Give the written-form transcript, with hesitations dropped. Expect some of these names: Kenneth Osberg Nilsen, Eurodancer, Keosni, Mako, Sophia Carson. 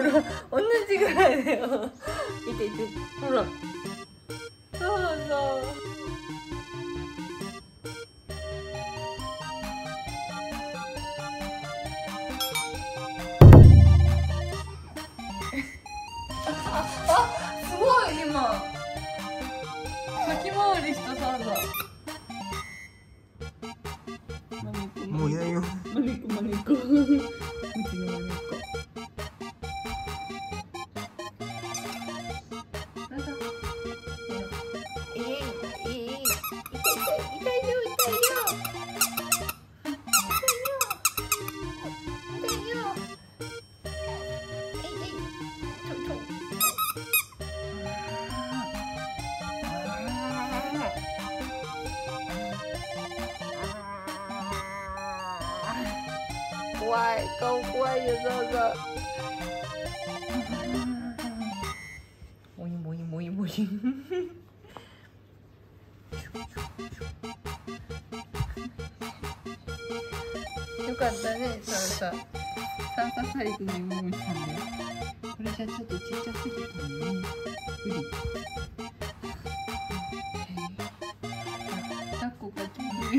ほら同じぐらいだよ。見ていて、ほら、そうそう、先回りしたサンダ。もうやよ。マネコマネコ。うちのマネコ。なんだ。いい。痛いよ。怖い、顔怖いよ、そうそう。もいもいもいもい。よかったね、サルサ。サンササリクの芋虫さんだよ。これじゃちょっとちっちゃすぎたのね。不利。抱っこが遠い。